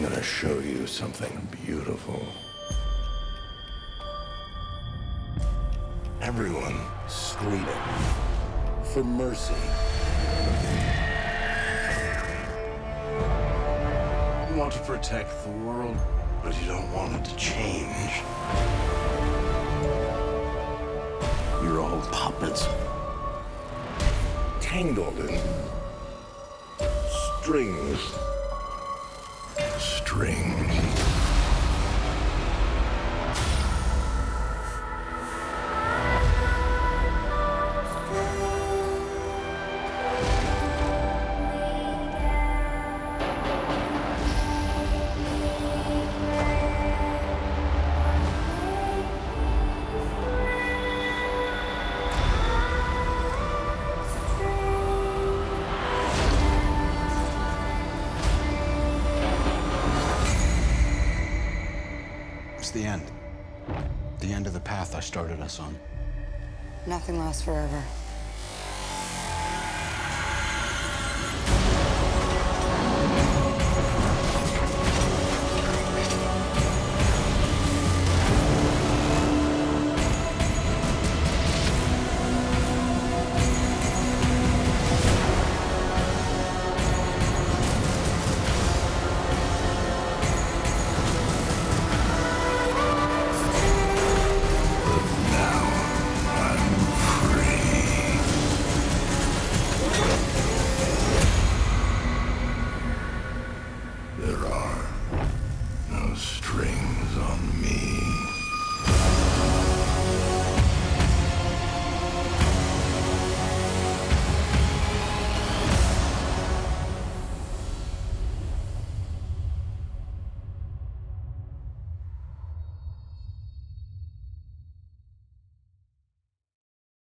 I'm gonna show you something beautiful. Everyone screaming for mercy. You want to protect the world, but you don't want it to change. You're all puppets, tangled in strings. It's the end. The end of the path I started us on. Nothing lasts forever.